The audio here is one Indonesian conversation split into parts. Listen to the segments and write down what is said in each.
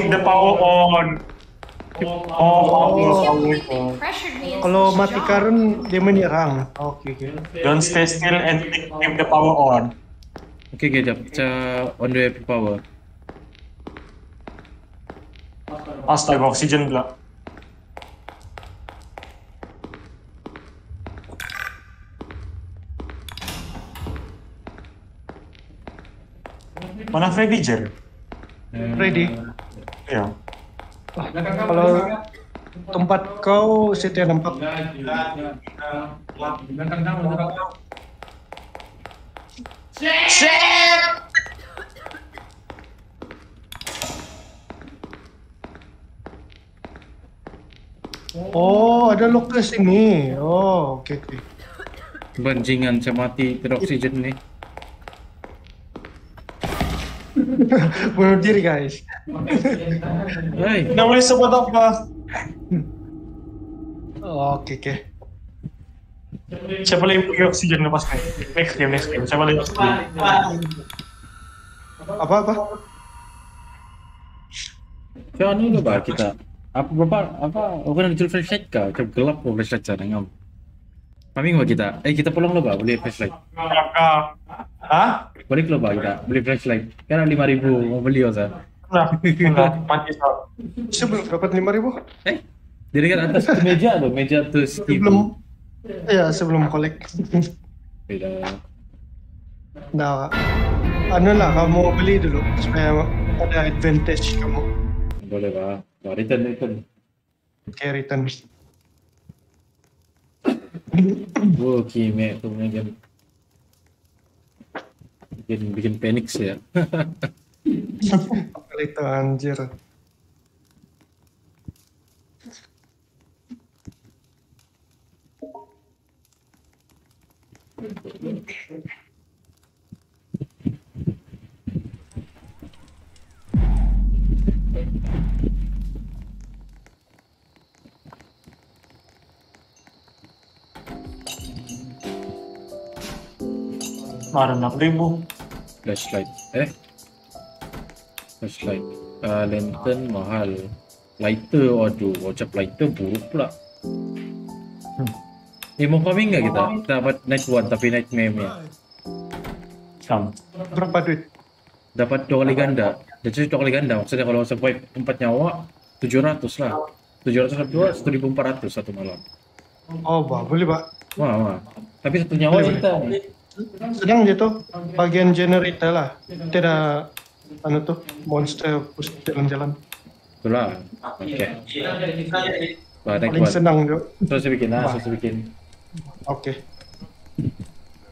keep the power on. Oh, kalau mati current dia menyerang. Oke, okay. Don't stay still and keep the power on. Oke, okay, kejap. On the power. Astaga, oksigen pula. Mana Freddy, Jer? Freddy? Iya. Oh, kalau tempat kau, setia nampak. Shit! Oh, ada lokus ini. Oh, oke. Okay. Banjingan, saya mati teroksigen nih. Bunuh diri, guys. Hey, namanya sobat apa? Oke. Siapa lagi pakai oksigen lepas nih? Next game. Siapa lagi oksigen? Apa? Jangan dulu bah kita. Apa? Orang jual flashlight kah? Kita gelap kok flashlight caranya. Paming bah kita. Kita pulang loh bah, beli flashlight. Hah? Balik loh bah kita, beli flashlight. Karena 5.000 mau beli osa. Nah, panci stop. Sebelum dapat 5.000? Jadi kan atas meja loh, meja tuh sebelum. Ya sebelum kolek. Beda. Nah, anu lah kamu beli dulu supaya ada advantage kamu. Boleh bah. Nah, return. Okay, return. Oke, mate, tuh game. Bikin panik sih ya. Itu anjir. Ada 6.000 flashlight flashlight lantern mahal, lighter waduh wajah lighter buruk pula. Mau coming nggak kita? Kita dapat night one tapi night meme ya. Sam berapa duit? Dapat 2 kali ganda. Jadi 2 kali ganda maksudnya kalau sampai 4 nyawa 700 lah. 700 1.400 satu malam. Oh bah, boleh pak. Wah. Tapi 1 nyawa kita. Sedang jatuh bagian generator lah, tidak anu tuh monster pusing jalan-jalan. Itulah. Okay. Paling senang tuh. Terus bikin. Okay.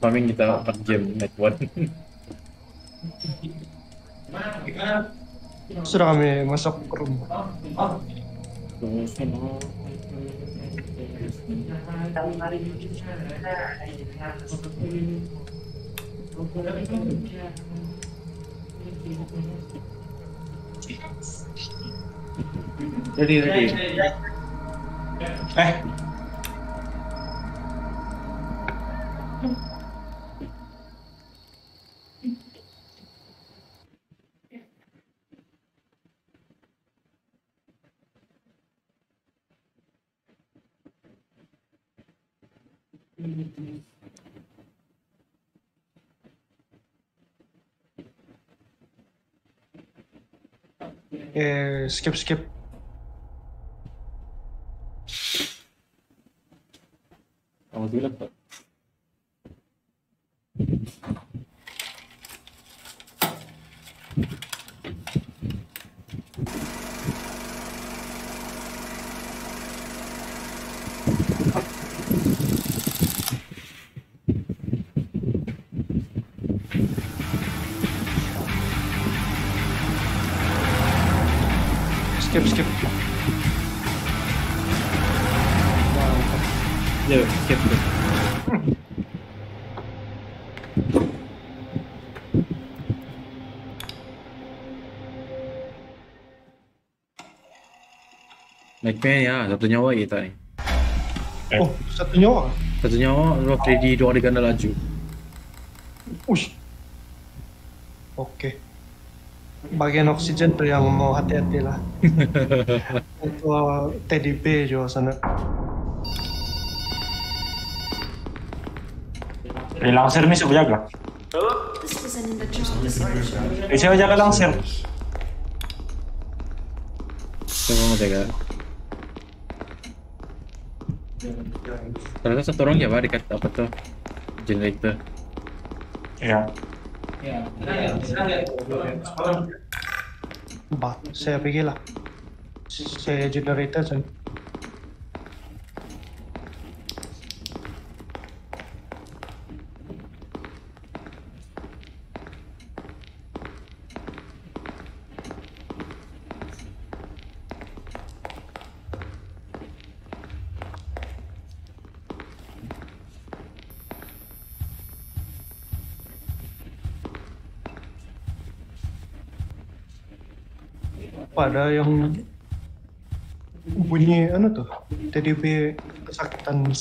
Paling kita dapat game night one. Sudah kami masuk ke rumah. Ready. Skip. Kamu bilang apa? Skip. Yo, skip dulu. Naiknya ya, 1 nyawa kita nih. Oh, 1 nyawa? 1 nyawa, lu 3D 2 kali ganda laju. Ush. Oke. bagian oksigen tuh yang mau hati-hati lah. Itu TDP juga sana. Langsir nih siapa jaga? Siapa jaga langsir? Siapa mau jaga? Ternyata satu orang ya pak dekat apa tuh? Jenik tuh. Iya. Bah, saya pergi lah. Saya generator saja. Ada yang bunyi anu tuh TDB kesakitan. Ini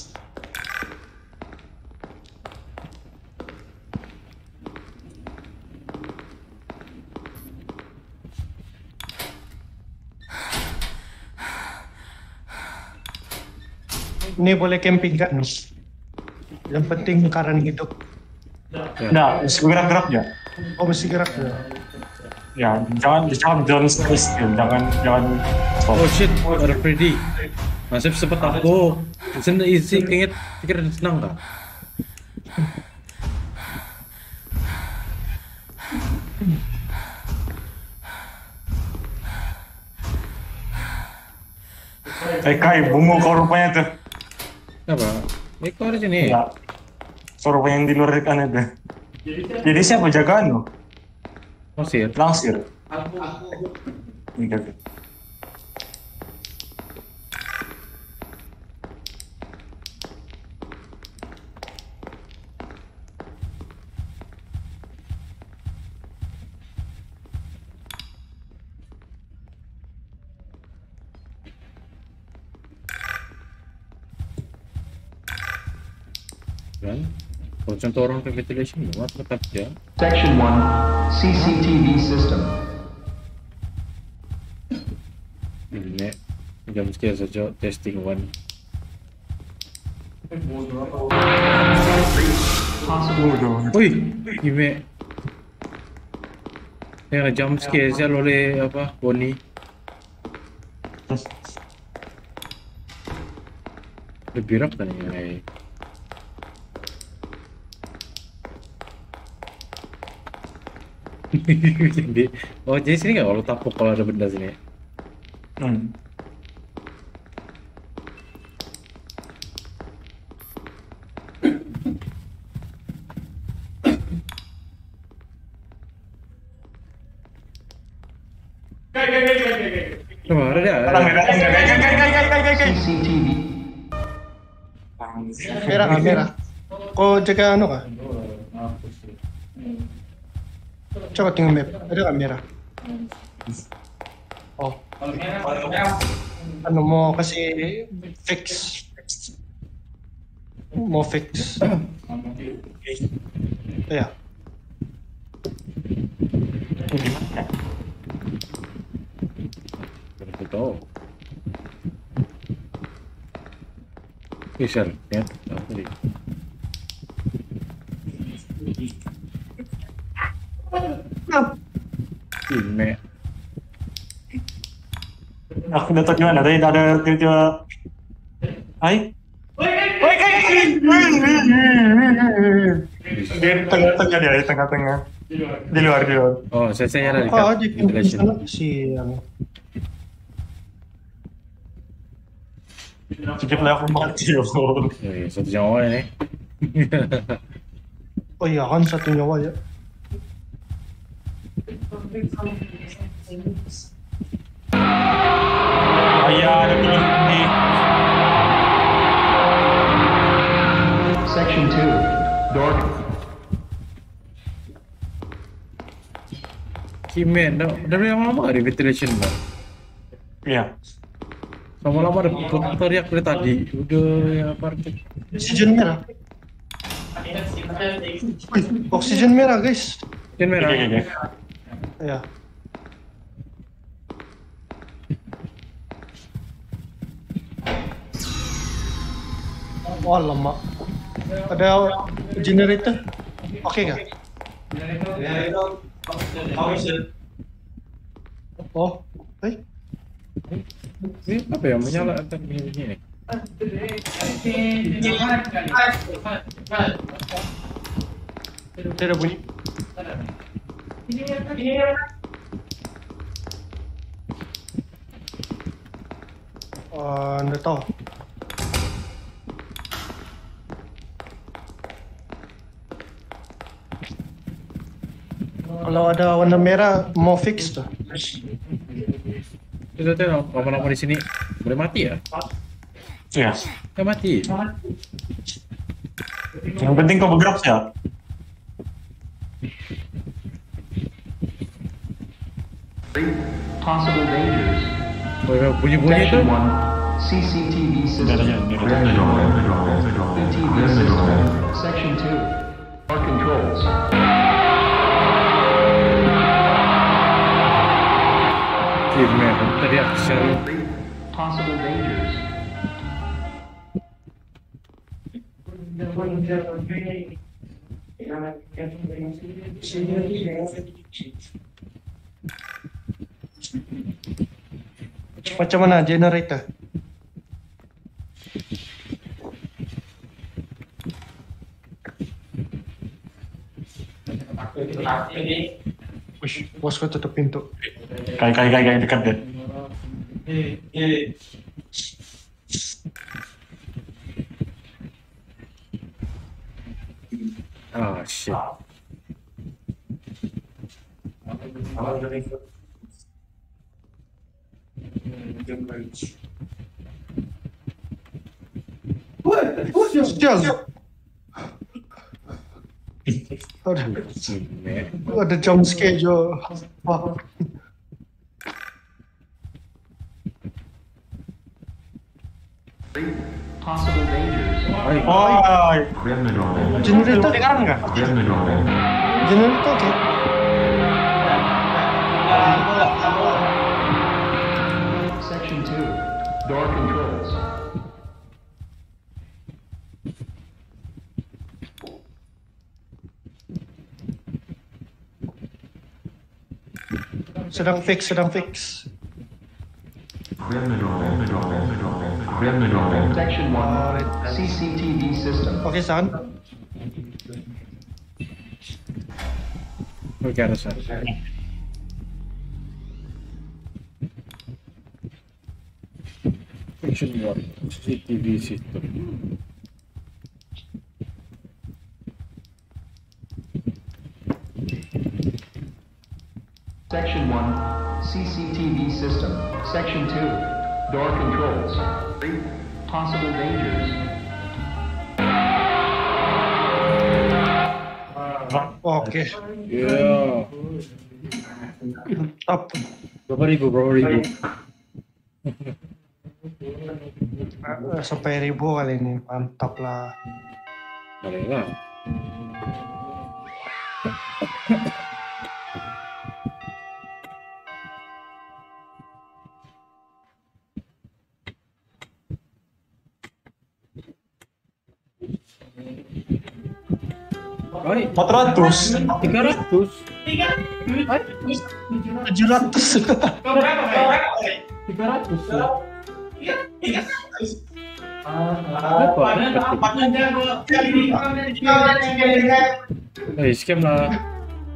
boleh camping kan? Yang penting karan hidup. Nah, masih gerak-gerak ya? Oh, masih gerak ya. Ya, jangan stress, jangan. Oh shit, ada Freddy. Nasib sempet aku. Disini isi, kayaknya pikir senang tak? Kai, bungu kau rupanya tuh. Apa? Ini kau ada sini? Ya. Kau rupanya yang di luar kan ada. Jadi siapa jagaan lo? Langsir. Aku. Contoh orang ventilation ya, tetap ya. Section 1, CCTV system. Ini jam sekian saja testing 1. Woi, ini ya jam sekian saja oleh apa Bonnie. Lebih berat nih. Oh jadi sini nggak kalau tapuk kalau ada benda sini? Merah. Kau jaga anu kah? Coba tengok map, ada nggak merah? Oh, anu mau kasih fix. Mau fix. Ya. Betul. Bisa, ya. Ini aku dapat gimana tadi ada tiba-tiba di tengah-tengah di luar. Oh saya ada di siang cukup lah aku mati. Satu nyawa ini. Oh iya kan satu nyawa aja. Ayah ada ini. Section 2 door. Kimen, dah lama di ventilation bar. Iya. Lama-lama ada teriak dari tadi. Udah ya partik. Oksigen merah. Oksigen merah guys. Oksigen merah. Ya. Oh lemak. Ada generator. Oke nggak? Oh, ini apa ya menyala begini? Tidak bunyi. Nggak tahu. Kalau ada warna merah mau fix tuh. Itu tuh lama-lama di sini boleh mati ya? Iya. Nggak mati. Yang penting kau bergerak ya. Possible dangers. Bunyi-bunyi itu. CCTV system. CCTV system. Section 2. Our controls. Possible dangers. Macam mana generator? Bos kau tutup pintu. Kayak dekat deh. Oh shit. Ada jump scare jo. Possible dangers. Oh, generator dengar enggak? Generator oke. Section 2. Door controls. Sedang fix. Section 1. CCTV system. Oke, San. Oke, ada San. Section 1. CCTV system. Section 1, CCTV system. Section 2, door controls. 3, possible dangers. Oke. Yeah. Up. Berapa ribu? Sampai ribu kali ini, mantap lah. Oi, 400. 700. Scam lah.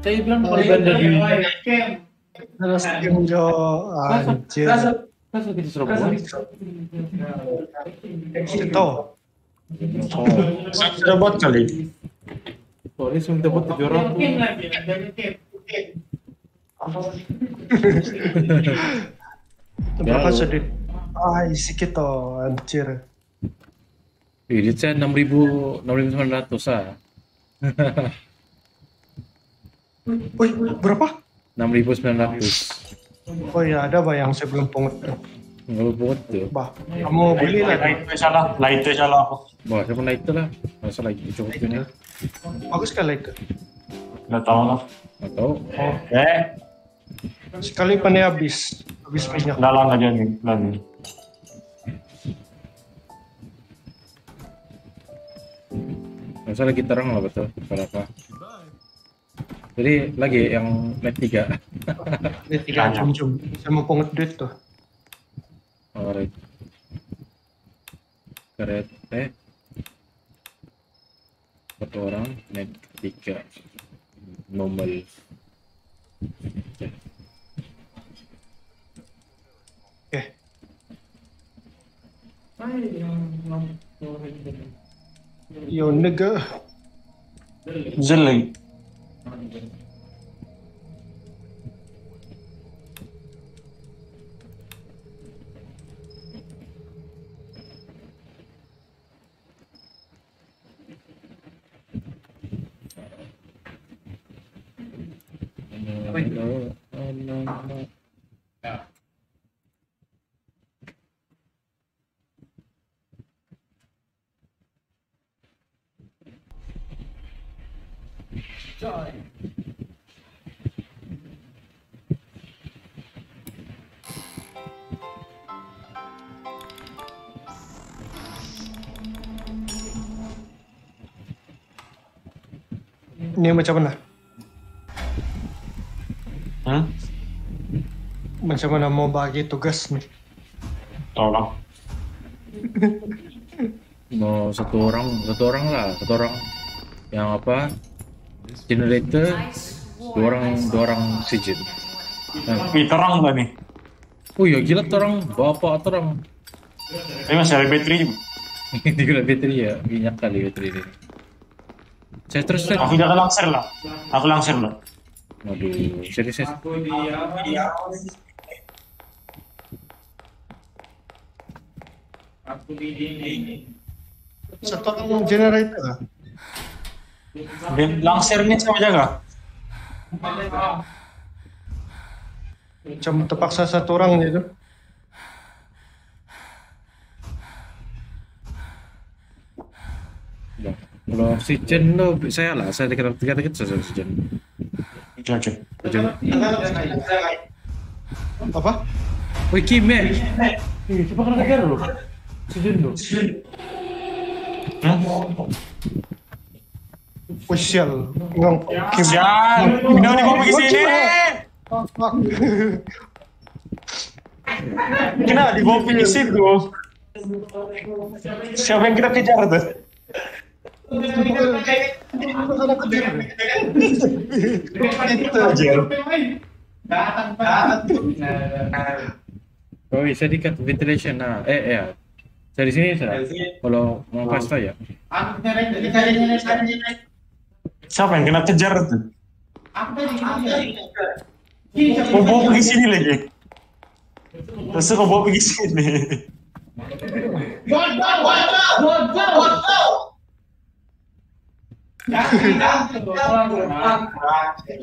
Saya bilang korban dari scam. Sorry, sudah dapat 700. Berapa sedikit? Sedikit toh, anjir. Duitnya 6.900 ah. Woi, berapa? 6.900. Oh ya, ada bayang saya belum pengut. Bah, kamu beli lah. Light salah. Bah, saya pun light lah. Masa lagi cukup ini. Bagus kan light? Nggak tahu. Sekali panen habis minyak. Dalam aja nih. Saya lagi terang loh, betul berapa. Jadi lagi yang net 3. Net 3 cum-cum. Sama pungut duit tuh. Alright. Kereta. Satu orang net 3. Normal. Oke. Okay. Yo nigga. Zilly. Ini macam mana? Hah? Macam mana mau bagi tugas nih? Tolong. Mau satu orang lah, satu orang yang apa? Generator, dua orang sijin. Nah. Wih, terang nggak nih? Oh ya gila terang, bapak terang. Ini masih ada baterai. Ini gila baterai ya, minyak kali baterai ini. Saya terus set. Aku jangan langsir lah. Aku langsir lah. Waduh, jadi set. Aku di ini. Satu orang generator. Langsir ini sama jaga. Macam terpaksa satu orang gitu. Kalau si Jen lo, saya dikira tiga-tiga saja si Jen. Oke. Apa? Woi Kime. Ih, coba kena kejar lo. Si Jen lo. Hah? Official. Ngong. Jan, udah di kopi sini. Kenapa di kopi di situ? Siapa yang kita kejar tuh? Oh, bisa dikat ventilation. Nah, ya. Dari sini sudah. Kalau mau pasta ya. Siapa yang kena kejar tuh? Kau bawa pergi sini lagi. Terus kau bawa pergi sini. Go.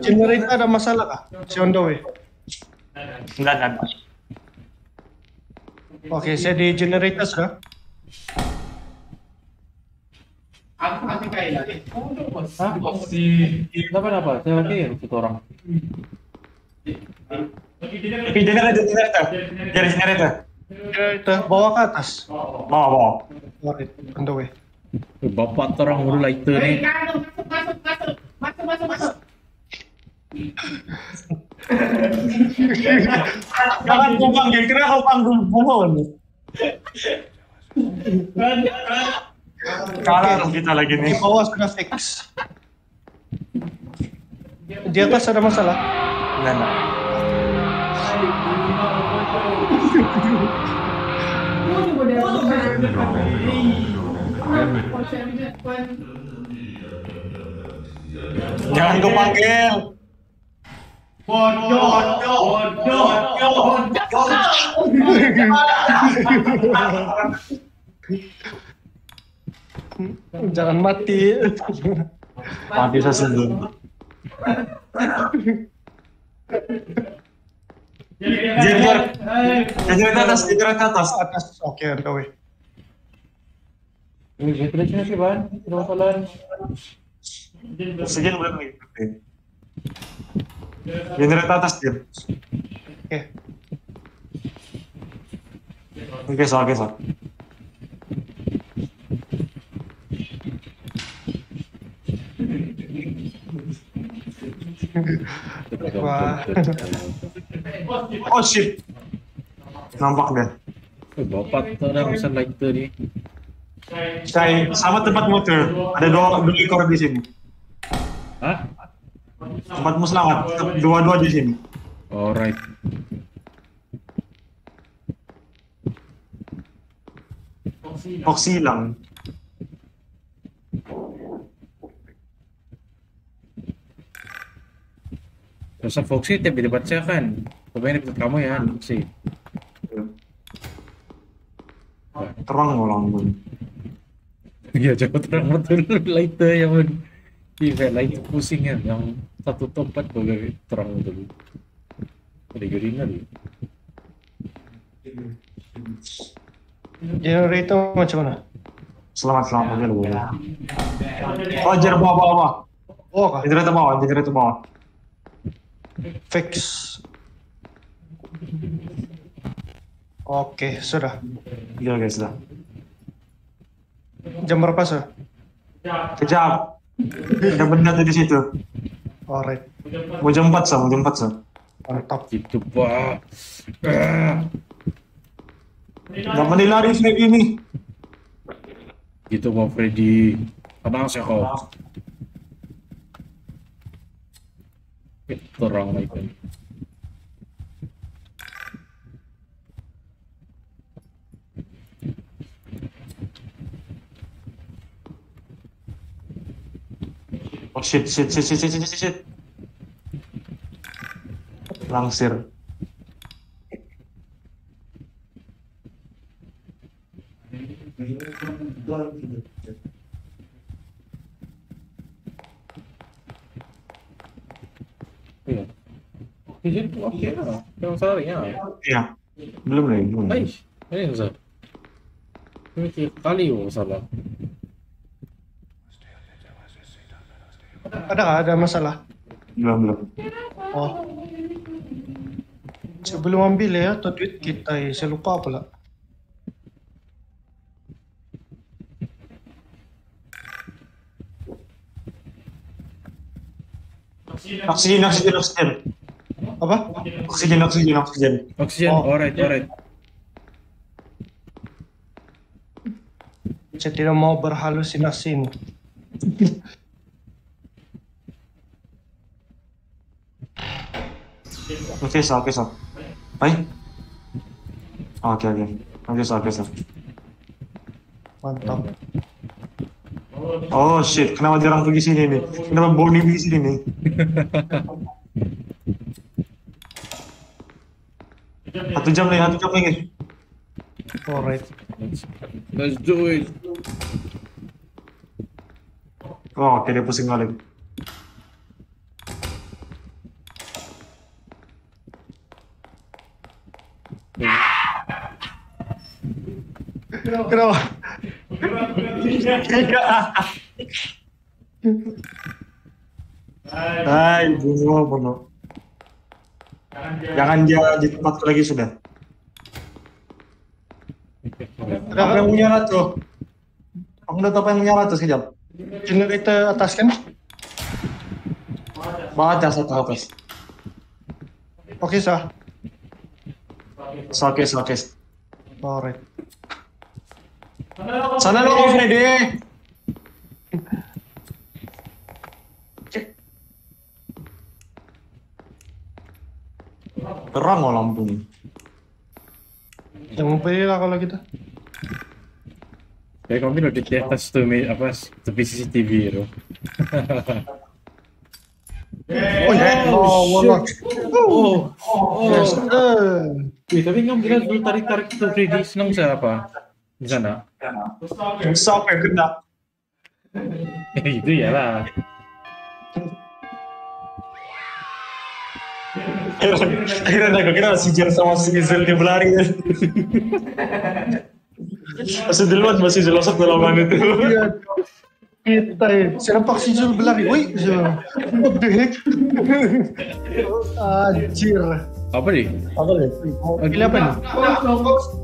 Generator ada masalah kah? Si on the way. Enggak. Oke, saya di generator kah? Aku kayak lagi. Apa? Saya lagi satu orang. Generator. Bawa ke atas. Bawa. On the way. Bapak terang baru lighter nih. Masuk. Jangan buang, kira kau panggul bunuh. Kalah kita lagi nih. Di bawah sudah fix. Di atas ada masalah? Enggak. Jangan kau panggil. Jangan mati saja dulu. Jadi atas. Oke, oke. Ini ventilasinya sih ban, ruangan. Oksigen belum lagi. Generator atas dia. Oke, soal. Oh shit. Nampak deh. Bapak orang selector nih. Saya sama tempat muter. Ada dua ekor di sini. Hah? Tempat muslimat. Dua-dua di sini. Alright. Oksi lang. Sa Foxy, tapi dapat saya kan. Pemain ikut kamu ya, Foxy. Terang orang pun. Iya, jauh terang betul. Lighter yang iya, light pusingnya yang satu tempat boleh terang betul. Ada gerina dulu. Generator macam mana? Selamat pagi lu. Oh, jer bawah. Oh, generator bawah. Fix. Oke, sudah. Iya, guys, sudah. Jam berapa, Sir? Kejap. Ada benda tuh di situ. Alright. Mau jam 4, Sir. Mantap gitu, Pak. Enggak boleh lari kayak gini. Gitu, Pak Freddy. Abang saya kok. Terang lagi. Oh shit. Langsir. Iya. Belum lagi. Ini enggak. Ini tiap kali masalah. Ada masalah. Belum. Oh. Sebelum ambil ya atau duit kita ya, saya lupa pula. Oksigen. Apa? Oksigen. Oksigen. Alright. Saya tidak mau berhalusinasi. Oke, so. Baik. Oke. Oke, so. Mantap. Oh shit, kenapa jarang pergi sini nih? Kenapa Bonnie pergi sini nih? Satu jam lagi. Alright, let's do it. Oh, oke, dia pusing balik. Kenapa? Hai, bunuh. Jangan dia di tempat lagi sudah. Apa yang menyala tuh? Aku udah tahu apa yang menyala tuh sekejap. Generator atas kan? Batas atau atas? Oke sah. Oke. Alright. Sana lo Freddy. Terang loh lampunya. Yang pilih lah kalau kita. Kayak kami udah di atas tuh apa tepi CCTV itu. Oh, tapi kamu bilang dulu tarik itu Freddy senang siapa? Di sana. Besok ya kena. Itu ya lah. Akhirnya aku kira si Jer sama si Zel dia berlari. Masih duluan masih jelosok dalam banget itu. Kita saya nampak si Zel berlari. Woi, what the heck? Anjir. Apa nih? Apa nih? Gila apa nih?